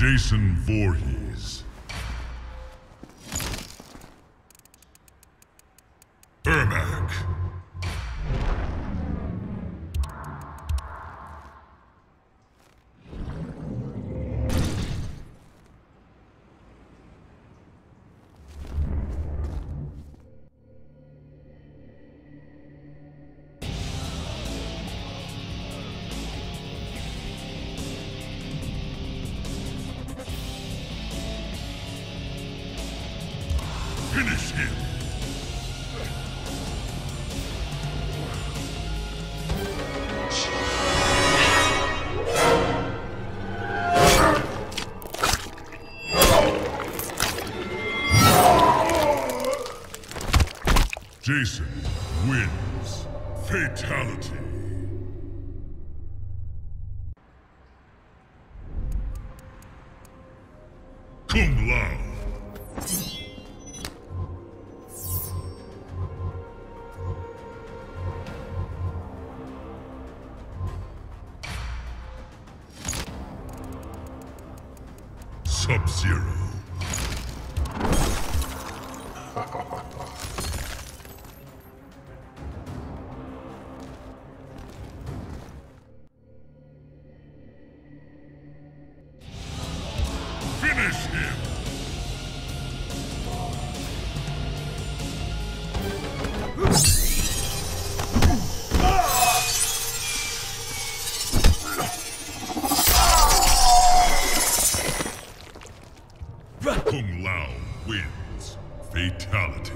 Jason Voorhees. Ermac. Finish him! Jason wins. Fatality. Kung Lao. Sub-Zero. Finish him. Kung Lao wins. Fatality.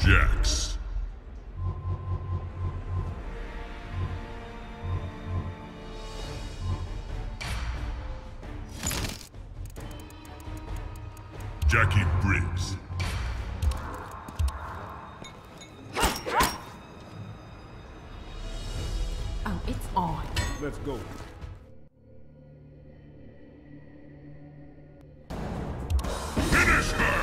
Jax. Jackie Briggs. Oh, it's on. Let's go. Finish her!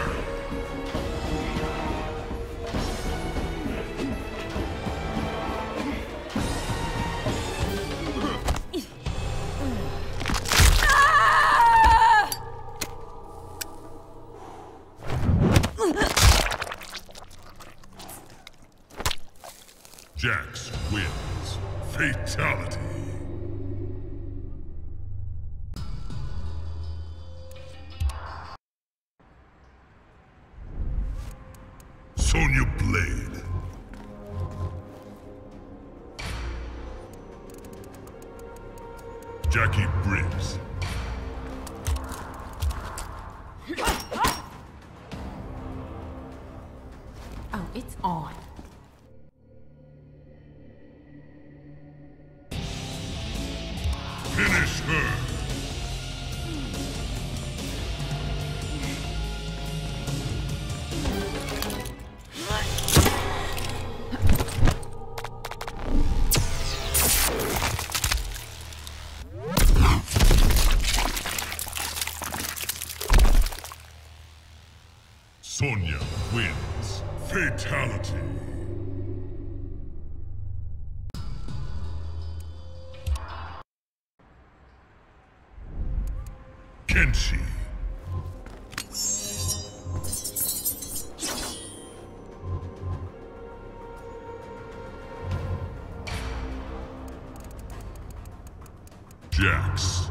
Jax wins. Fatality. Sonya Blade. Jackie Briggs. Oh, it's on. Finish her! Sonya wins. Fatality. Kenshi. Jax.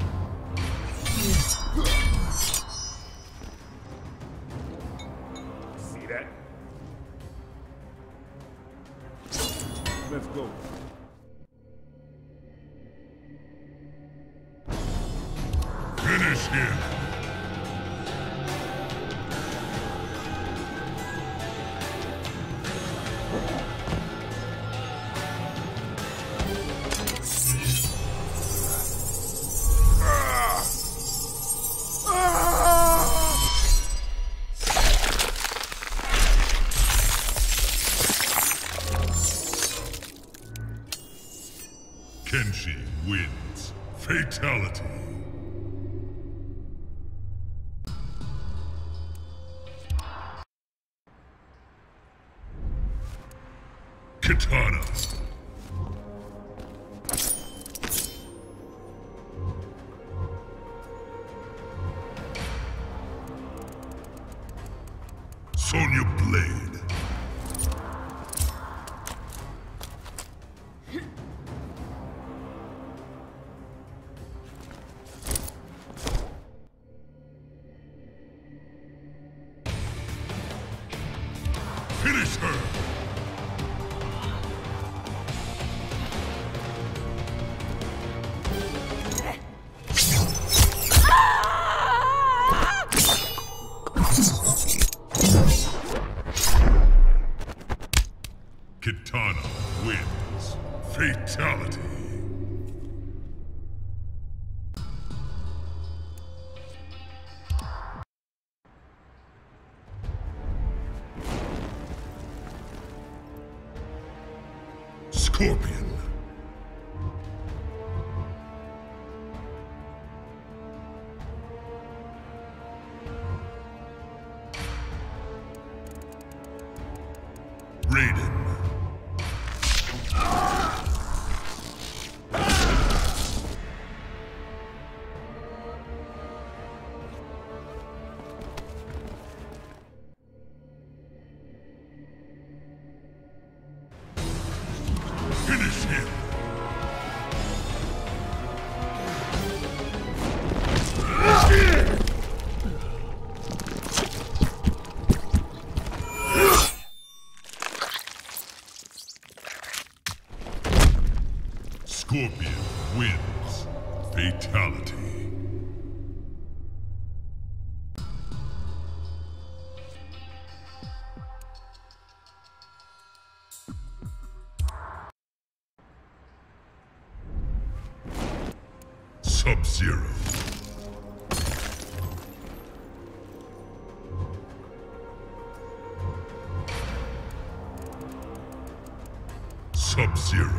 See that? Let's go. Finish him! Kenshi wins. Fatality. Sonya blade. Finish her. Kitana wins. Fatality. Scorpion. Scorpion wins. Fatality. Sub-Zero. Sub-Zero. Sub-Zero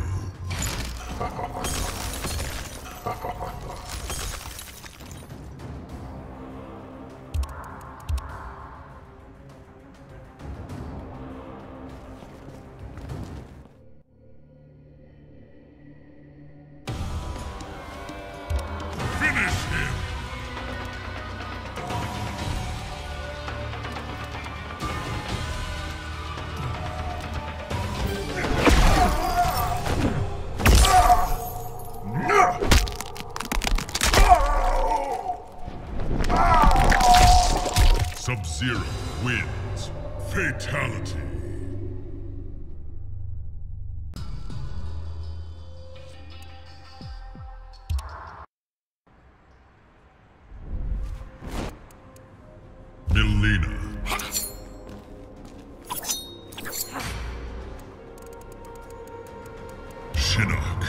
wins. Fatality. Melina. Shinnok.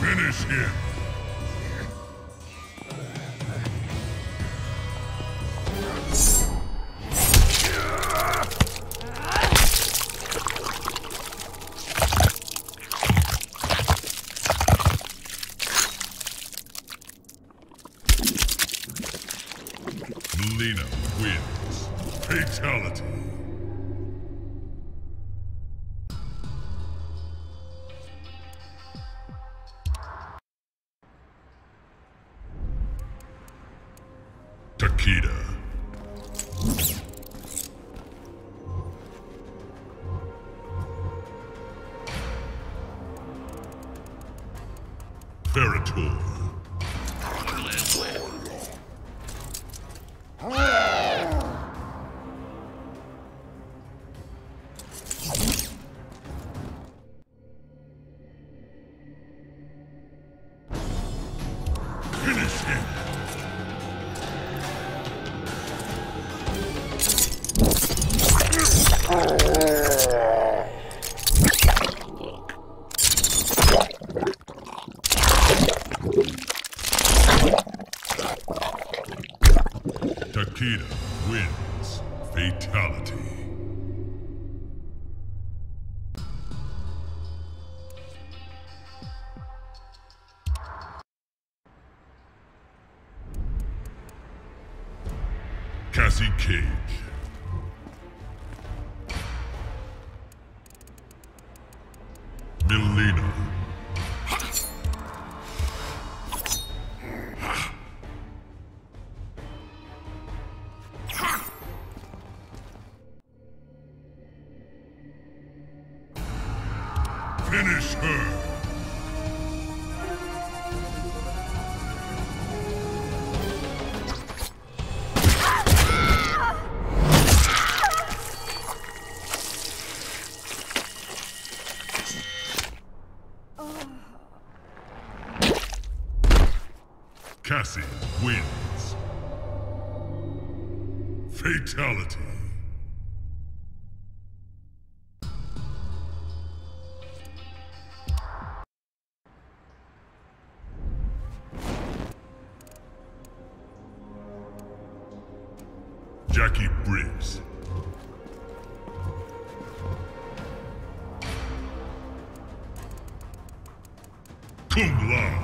Finish him. Melina wins. Fatality. Takeda. Predator. Finish him. Takeda wins. Fatality. Cassie Cage. Finish her! Cassie wins. Fatality. Jackie Briggs. Kung Lao.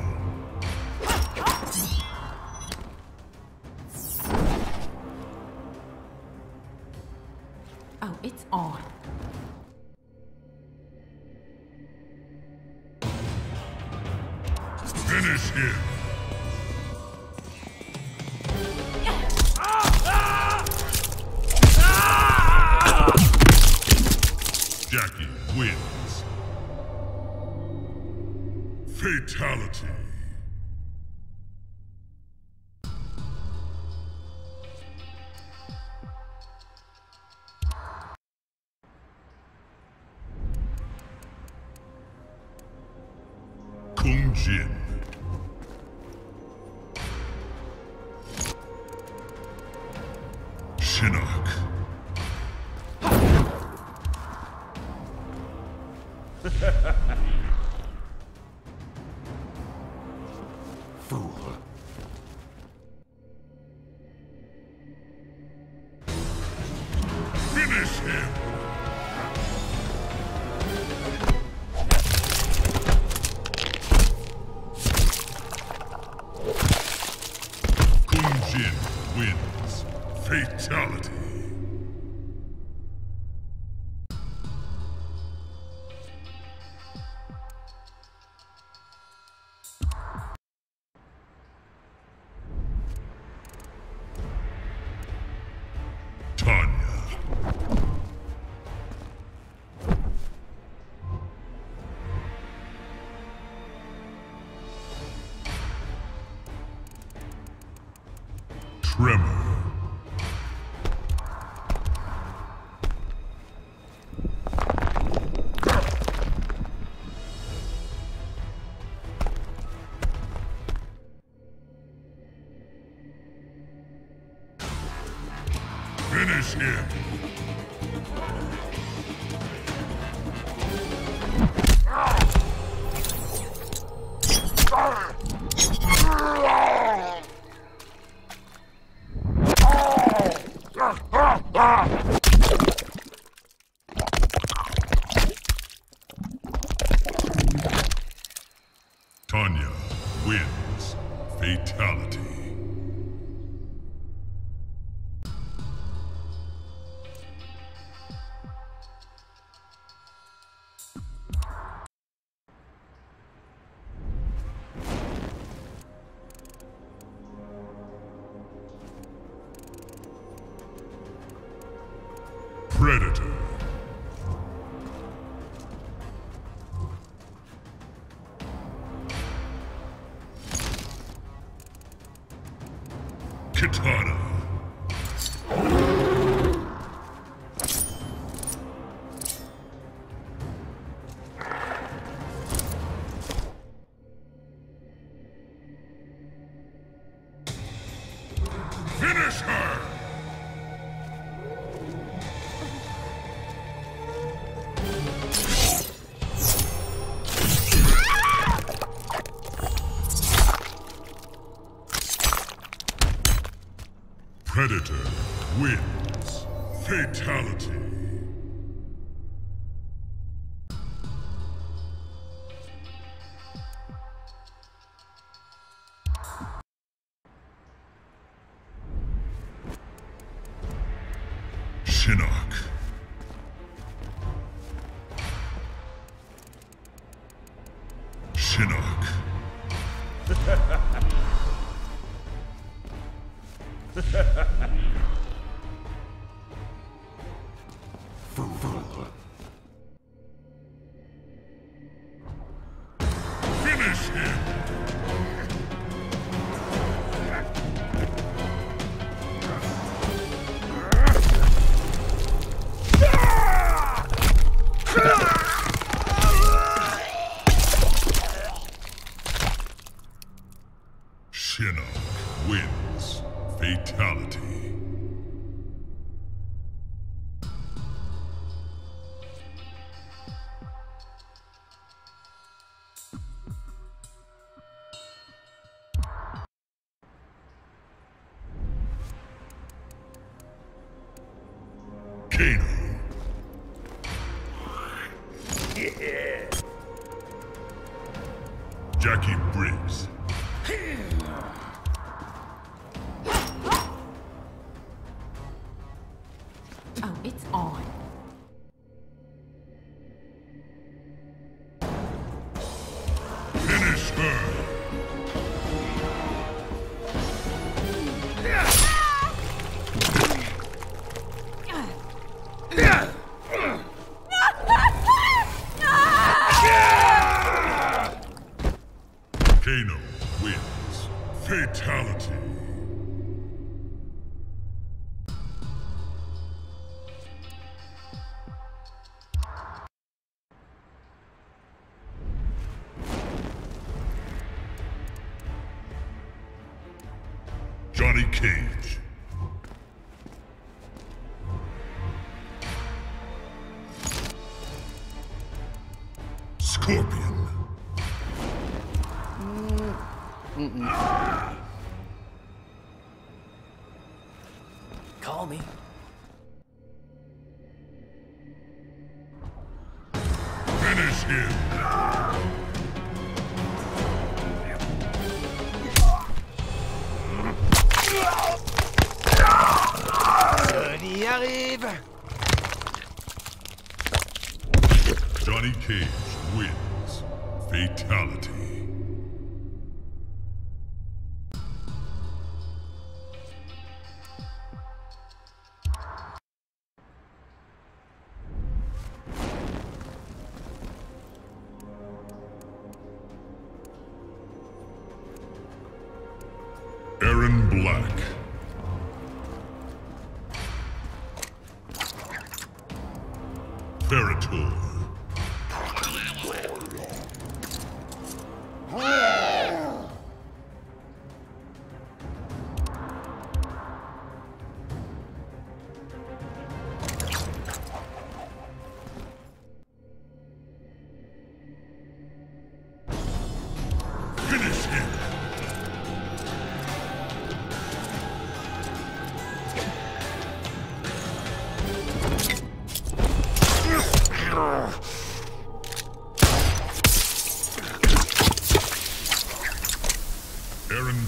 Oh, it's on. Finish him. Jackie wins. Fatality. Jin. Shinnok. Fool. Finish him. Wins. Fatality. Sonya. Tremor. Finish him. Sonya wins. Fatality. Predator. Katana. Finish her! Predator wins. Fatality. Shinnok. Shinnok. Shinnok wins fatality. Jackie Briggs. Oh, it's on. Finish her. Fatality. Johnny Cage. Scorpion. Ah! Call me. Finish him. On y arrive. Johnny Cage wins fatality. Black. Predator. Finish him.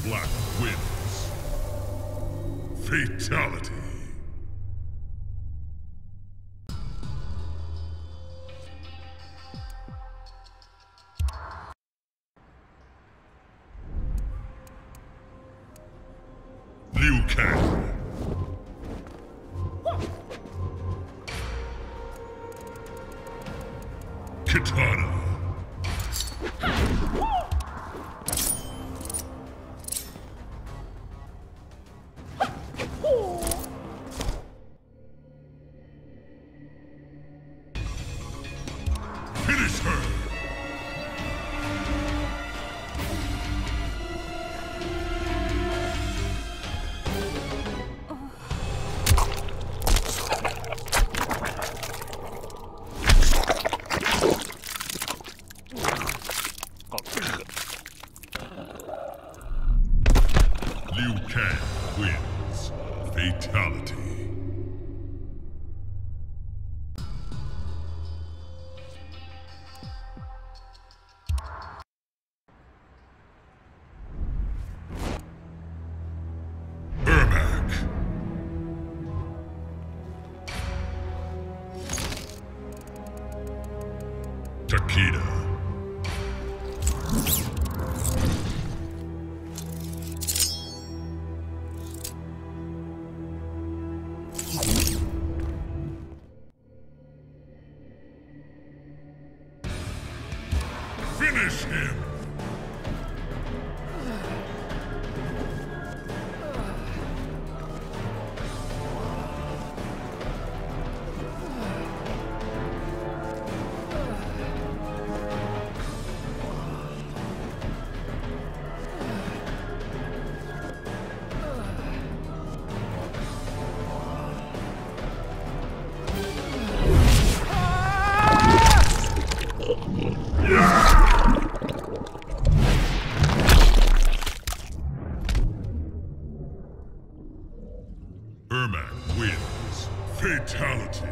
Black wins. Fatality. Liu Kang. Katana. Liu Kang wins fatality. Ermac. Takeda. Finish him! Ermac wins. Fatality.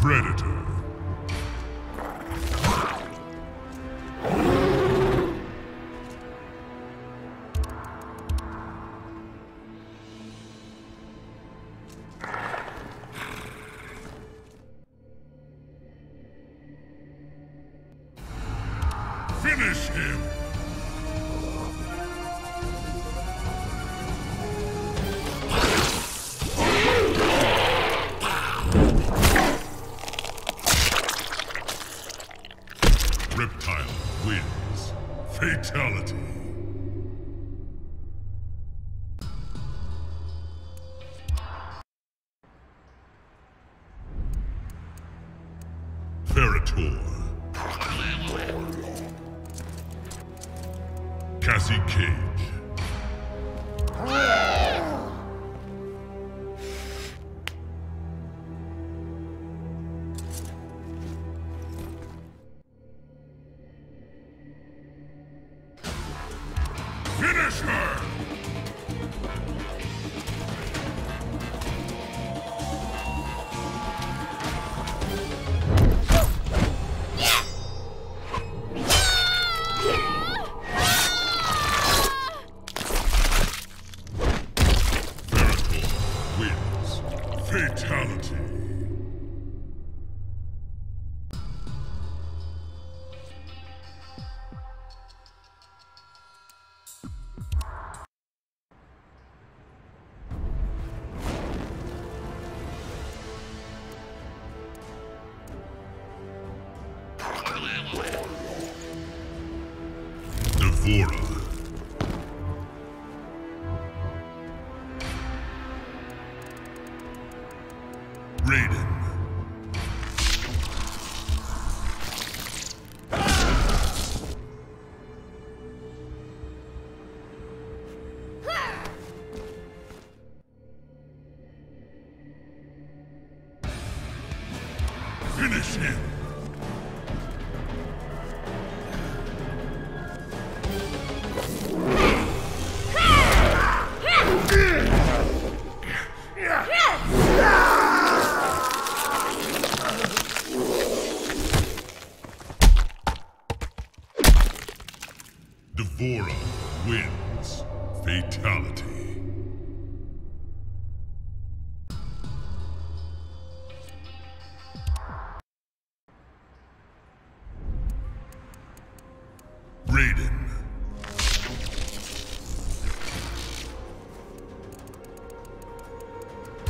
Predator. Finish him. Cassie Cage. Finish him!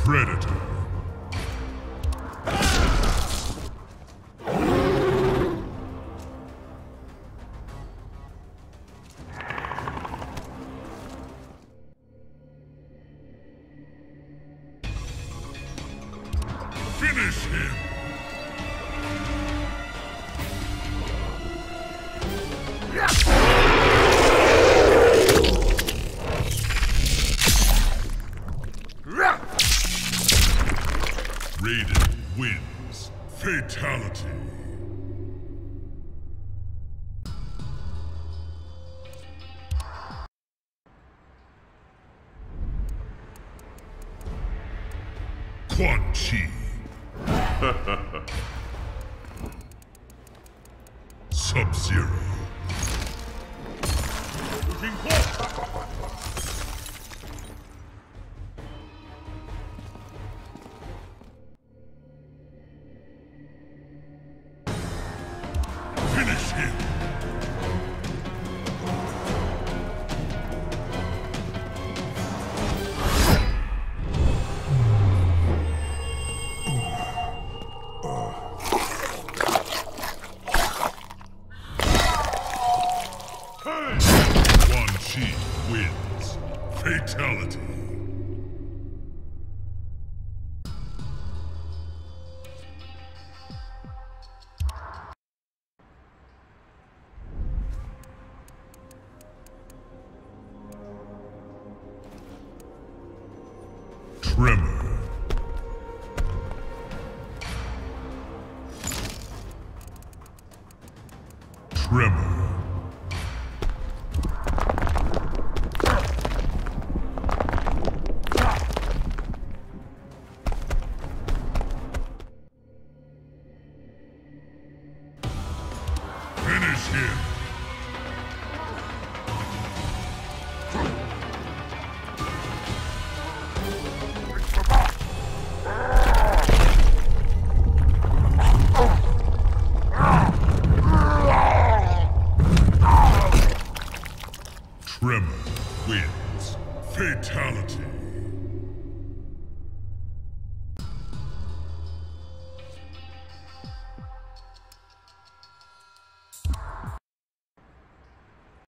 Predator. Quan Chi. Sub-Zero. Finish him. Fatality. Tremor. Tremor. Tremor wins. Fatality.